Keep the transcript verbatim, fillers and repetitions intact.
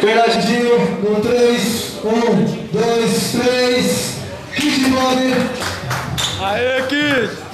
Pegadinho no três, um, dois, três, Kid Bob. Aê, Kid!